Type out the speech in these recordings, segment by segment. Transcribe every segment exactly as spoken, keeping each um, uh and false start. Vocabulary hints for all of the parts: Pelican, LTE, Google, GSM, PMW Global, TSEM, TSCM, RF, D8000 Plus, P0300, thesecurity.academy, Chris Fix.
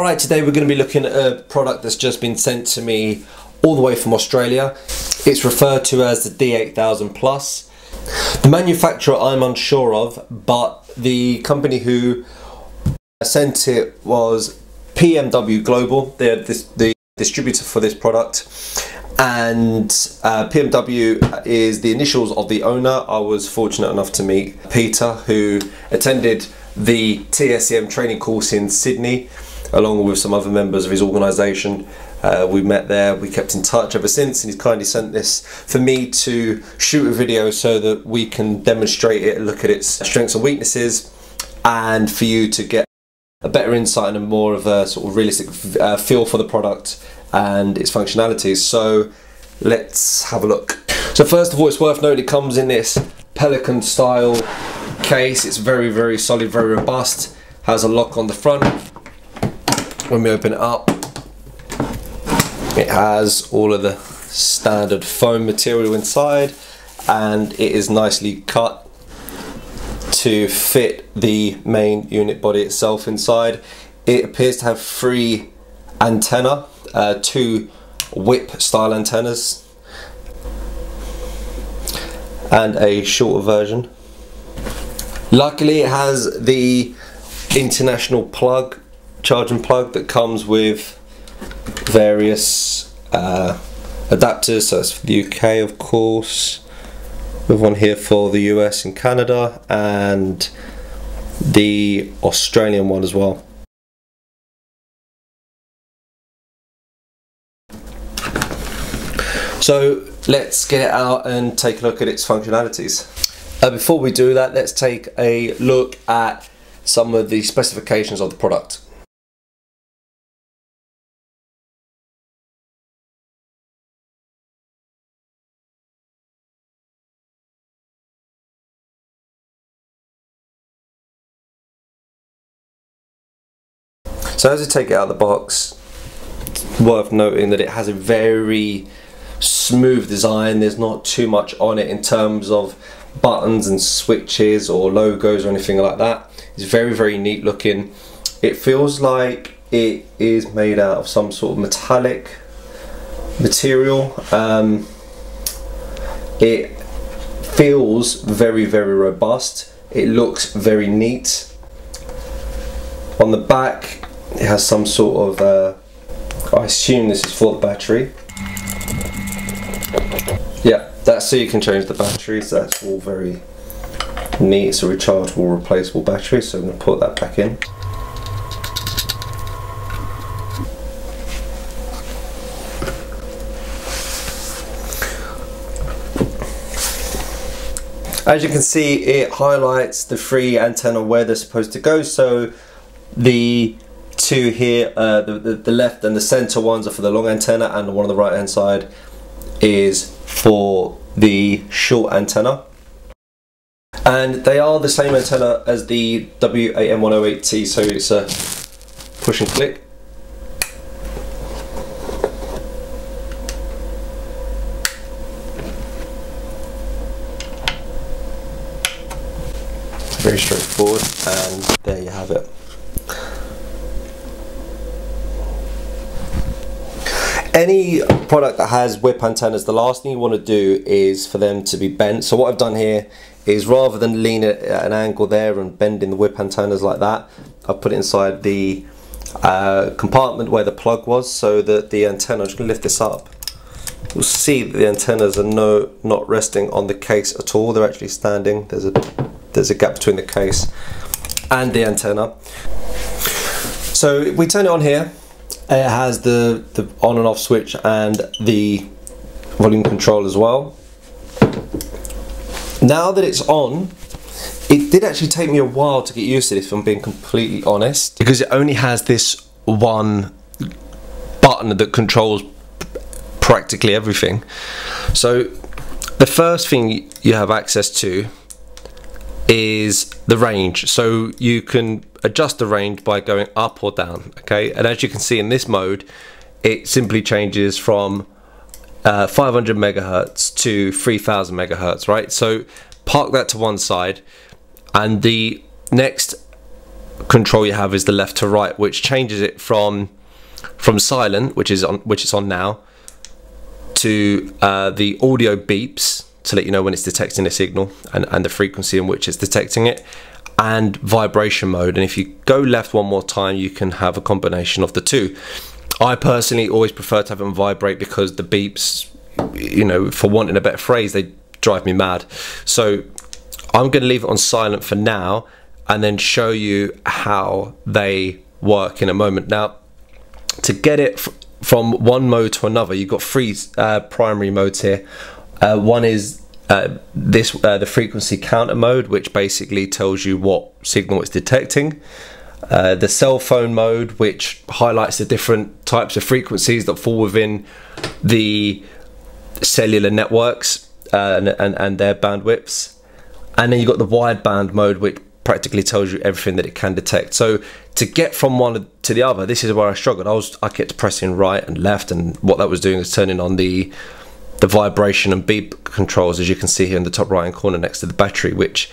All right, today we're going to be looking at a product that's just been sent to me all the way from Australia. It's referred to as the D eight thousand Plus. The manufacturer I'm unsure of, but the company who sent it was P M W Global. They're this, the distributor for this product. And uh, P M W is the initials of the owner. I was fortunate enough to meet Peter, who attended the T S E M training course in Sydney, along with some other members of his organisation. Uh, we met there, we kept in touch ever since, and he's kindly sent this for me to shoot a video so that we can demonstrate it, look at its strengths and weaknesses, and for you to get a better insight and a more of a sort of realistic uh, feel for the product and its functionalities. So let's have a look. So first of all, it's worth noting it comes in this Pelican style case. It's very, very solid, very robust, has a lock on the front. When we open it up, it has all of the standard foam material inside, and it is nicely cut to fit the main unit body itself inside. It appears to have three antennae, uh, two whip style antennas, and a shorter version. Luckily, it has the international plug, charging plug, that comes with various uh, adapters. So it's for the U K, of course. We have one here for the U S and Canada, and the Australian one as well. So let's get it out and take a look at its functionalities. Uh, before we do that, let's take a look at some of the specifications of the product. So as I take it out of the box, it's worth noting that it has a very smooth design. There's not too much on it in terms of buttons and switches or logos or anything like that. It's very, very neat looking. It feels like it is made out of some sort of metallic material. Um, it feels very, very robust. It looks very neat. On the back, it has some sort of, uh, I assume this is for the battery. Yeah, that's so you can change the battery, so that's all very neat. It's a rechargeable, replaceable battery, so I'm going to put that back in. As you can see, it highlights the three antenna where they're supposed to go, so the two here, uh, the, the, the left and the center ones are for the long antenna, and the one on the right hand side is for the short antenna. And they are the same antenna as the W A M one oh eight T, so it's a push and click. Very straightforward, and there you have it. Any product that has whip antennas, the last thing you want to do is for them to be bent. So what I've done here is, rather than lean it at an angle there and bending the whip antennas like that, I've put it inside the uh, compartment where the plug was, so that the antenna, I'm just going to lift this up, you'll see that the antennas are no, not resting on the case at all. They're actually standing. There's a, there's a gap between the case and the antenna. So if we turn it on here, it has the, the on and off switch and the volume control as well. Now that it's on, it did actually take me a while to get used to this, if I'm being completely honest, because it only has this one button that controls practically everything. So the first thing you have access to is the range, so you can adjust the range by going up or down, okay? And as you can see in this mode, it simply changes from uh, five hundred megahertz to three thousand megahertz, right? So park that to one side, and the next control you have is the left to right, which changes it from from silent, which is on which it's on now, to uh, the audio beeps to let you know when it's detecting a signal and, and the frequency in which it's detecting it, and vibration mode. And if you go left one more time, you can have a combination of the two. I personally always prefer to have them vibrate because the beeps, you know, for want in a better phrase, they drive me mad. So I'm going to leave it on silent for now and then show you how they work in a moment. Now, to get it from one mode to another, you've got three uh, primary modes here. Uh, one is uh, this uh, the frequency counter mode, which basically tells you what signal it's detecting. Uh, the cell phone mode, which highlights the different types of frequencies that fall within the cellular networks uh, and, and, and their bandwidths. And then you've got the wideband mode, which practically tells you everything that it can detect. So to get from one to the other, this is where I struggled. I was I kept pressing right and left, and what that was doing was turning on the the vibration and beep controls, as you can see here in the top right hand corner next to the battery, which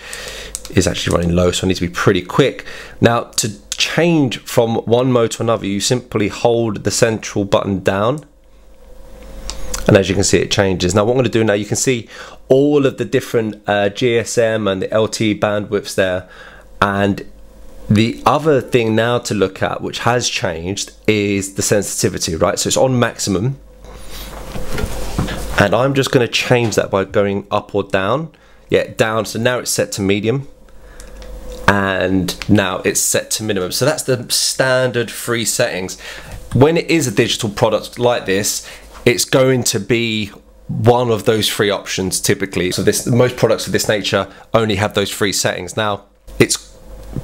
is actually running low, so I need to be pretty quick. Now, to change from one mode to another, you simply hold the central button down, and as you can see, it changes. Now, what I'm going to do now, you can see all of the different uh, G S M and the L T E bandwidths there. And the other thing now to look at, which has changed, is the sensitivity, right? So it's on maximum. And I'm just going to change that by going up or down. Yeah, down. So now it's set to medium. And now it's set to minimum. So that's the standard free settings. When it is a digital product like this, it's going to be one of those three options typically. So this, most products of this nature only have those three settings. Now, it's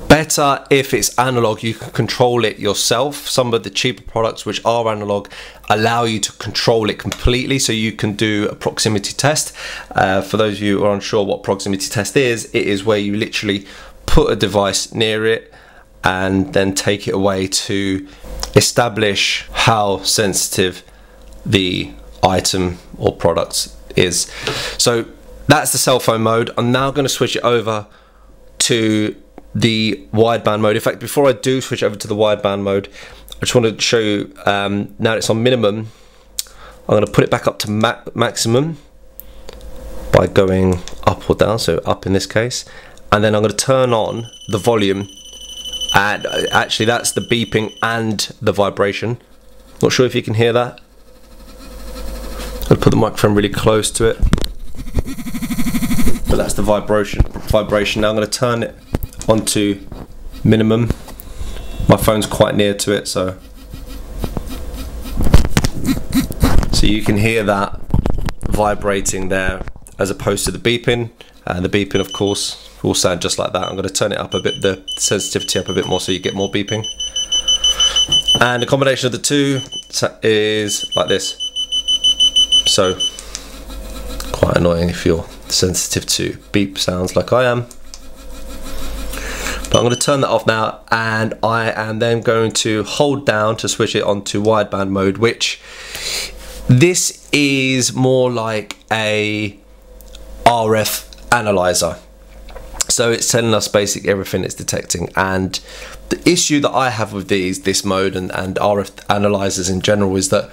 better if it's analog, you can control it yourself. Some of the cheaper products which are analog allow you to control it completely, so you can do a proximity test. Uh, for those of you who are unsure what proximity test is, it is where you literally put a device near it and then take it away to establish how sensitive the item or product is. So that's the cell phone mode. I'm now going to switch it over to the wideband mode. In fact, before I do switch over to the wideband mode, I just want to show you, um, now it's on minimum, I'm going to put it back up to ma maximum by going up or down, so up in this case, and then I'm going to turn on the volume, and actually that's the beeping and the vibration. Not sure if you can hear that. I'll put the microphone really close to it, but that's the vibration. Vibration. Now I'm going to turn it onto minimum. My phone's quite near to it, so so you can hear that vibrating there, as opposed to the beeping. And the beeping, of course, will sound just like that. I'm going to turn it up a bit, the sensitivity up a bit more, so you get more beeping. And the combination of the two is like this. So, quite annoying if you're sensitive to beep sounds like I am. But I'm going to turn that off now, and I am then going to hold down to switch it onto wideband mode, which this is more like a R F analyzer. So it's telling us basically everything it's detecting. And the issue that I have with these, this mode and, and R F analyzers in general, is that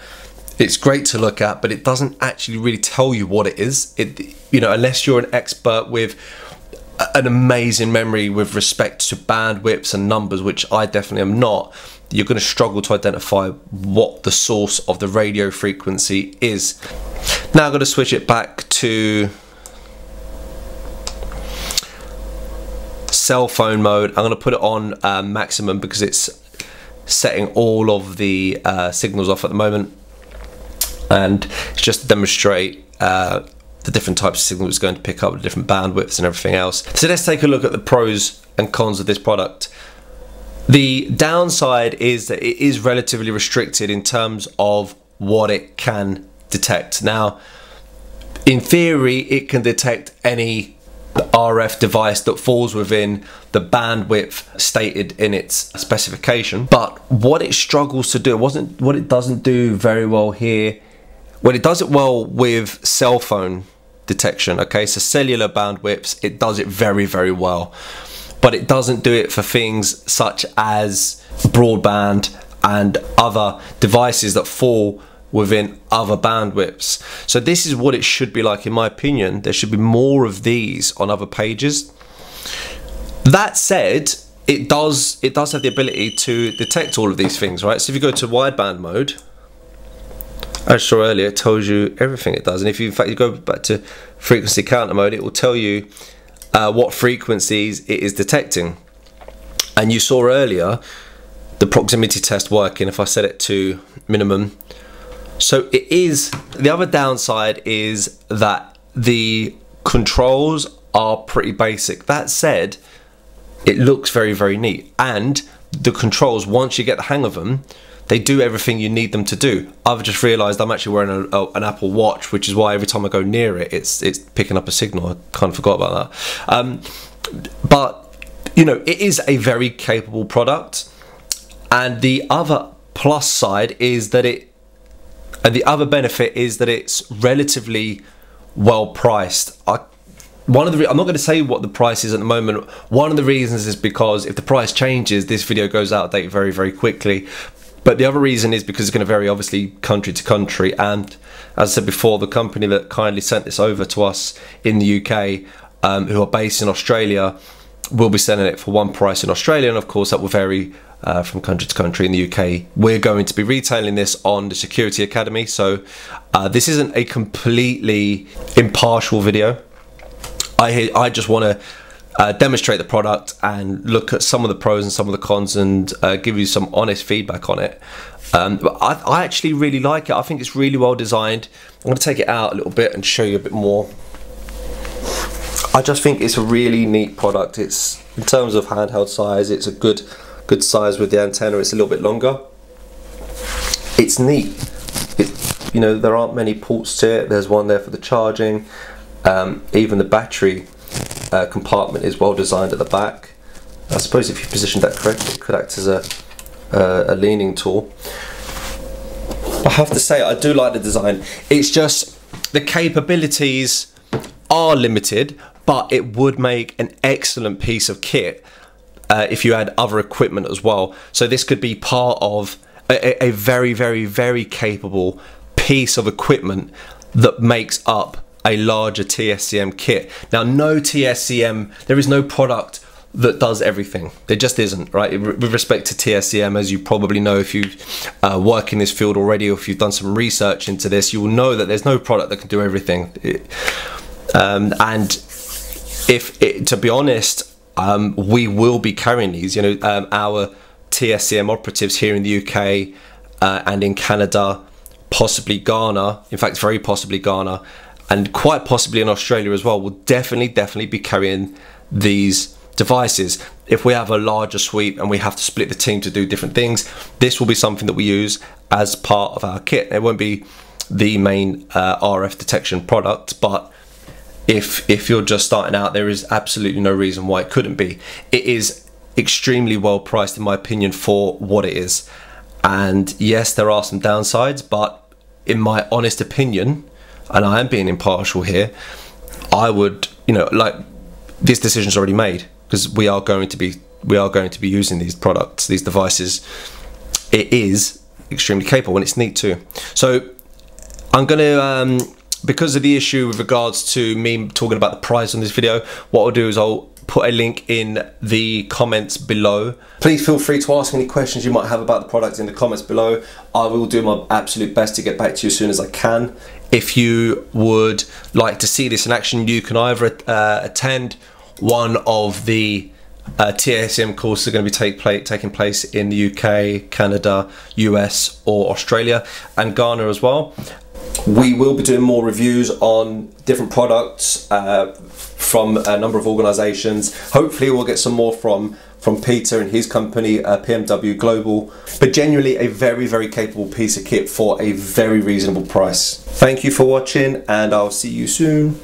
it's great to look at, but it doesn't actually really tell you what it is. It, you know, unless you're an expert with an amazing memory with respect to bandwidths and numbers, which I definitely am not, you're going to struggle to identify what the source of the radio frequency is. Now I'm going to switch it back to cell phone mode. I'm going to put it on uh, maximum because it's setting all of the uh, signals off at the moment. And it's just to demonstrate uh, the different types of signals it's going to pick up, the different bandwidths and everything else. So let's take a look at the pros and cons of this product. The downside is that it is relatively restricted in terms of what it can detect. Now, in theory, it can detect any R F device that falls within the bandwidth stated in its specification. But what it struggles to do, it wasn't what it doesn't do very well here. Well, it does it well with cell phone detection, okay? So cellular bandwidths, it does it very, very well. but it doesn't do it for things such as broadband and other devices that fall within other bandwidths. So this is what it should be like, in my opinion. There should be more of these on other pages. That said, it does it does have the ability to detect all of these things, right? So if you go to wideband mode, as I saw earlier, it tells you everything it does. And if you, in fact, you go back to frequency counter mode, it will tell you uh, what frequencies it is detecting. And you saw earlier the proximity test working if I set it to minimum. So it is, the other downside is that the controls are pretty basic. That said, it looks very, very neat. And the controls, once you get the hang of them, they do everything you need them to do. I've just realized I'm actually wearing a, a, an Apple Watch, which is why every time I go near it, it's it's picking up a signal. I kind of forgot about that. Um, but, you know, it is a very capable product. And the other plus side is that it, and the other benefit is that it's relatively well priced. I One of the, I'm not going to say what the price is at the moment. One of the reasons is because if the price changes, this video goes out of date very, very quickly. But the other reason is because it's going to vary, obviously, country to country. And as I said before, the company that kindly sent this over to us in the U K, um, who are based in Australia, will be sending it for one price in Australia. And of course, that will vary uh, from country to country. In the U K, we're going to be retailing this on the Security Academy. So uh, this isn't a completely impartial video. I, I just want to uh, demonstrate the product and look at some of the pros and some of the cons, and uh, give you some honest feedback on it. Um, but I, I actually really like it. I think it's really well designed. I'm going to take it out a little bit and show you a bit more. I just think it's a really neat product. It's, in terms of handheld size, it's a good, good size with the antenna. It's a little bit longer. It's neat. It, you know, there aren't many ports to it. There's one there for the charging. Um, even the battery uh, compartment is well designed at the back. I suppose if you positioned that correctly, it could act as a, uh, a leaning tool. I have to say, I do like the design. It's just the capabilities are limited, but it would make an excellent piece of kit uh, if you add other equipment as well. So this could be part of a, a very, very, very capable piece of equipment that makes up a larger T S C M kit. Now, no T S C M, there is no product that does everything. There just isn't, right? With respect to T S C M, as you probably know, if you uh, work in this field already, or if you've done some research into this, you will know that there's no product that can do everything. It, um, and if, it, to be honest, um, we will be carrying these. You know, um, our T S C M operatives here in the U K uh, and in Canada, possibly Ghana, in fact, very possibly Ghana, and quite possibly in Australia as well, will definitely, definitely be carrying these devices. If we have a larger sweep and we have to split the team to do different things, this will be something that we use as part of our kit. It won't be the main uh, R F detection product, but if, if you're just starting out, there is absolutely no reason why it couldn't be. It is extremely well priced, in my opinion, for what it is. And yes, there are some downsides, but in my honest opinion, and I am being impartial here, I would, you know, like, this decision's already made, because we are going to be we are going to be using these products, these devices. It is extremely capable, and it's neat too. So I'm gonna, um, because of the issue with regards to me talking about the price on this video, what I'll do is I'll put a link in the comments below. Please feel free to ask any questions you might have about the product in the comments below. I will do my absolute best to get back to you as soon as I can. If you would like to see this in action, you can either uh, attend one of the uh, T S E M courses that are going to be take play, taking place in the U K, Canada, U S, or Australia, and Ghana as well. We will be doing more reviews on different products uh, from a number of organisations. Hopefully we'll get some more from, from Peter and his company, uh, P M W Global. But generally a very, very capable piece of kit for a very reasonable price. Thank you for watching, and I'll see you soon.